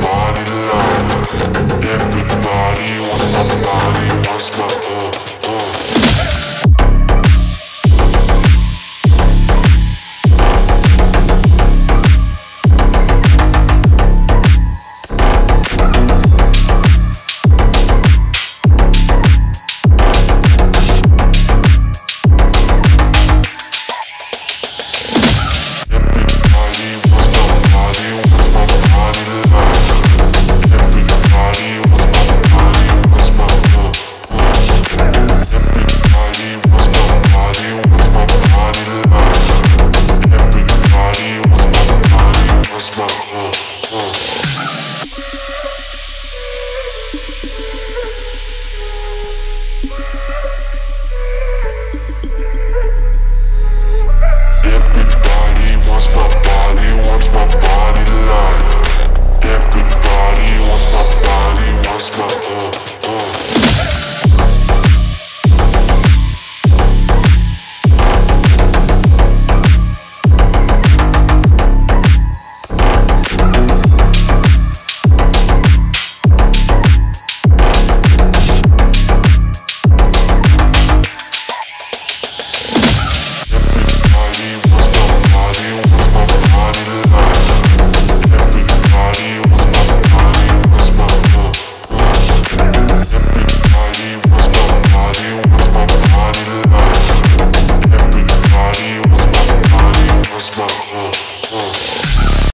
body love. Everybody wants my body, wants my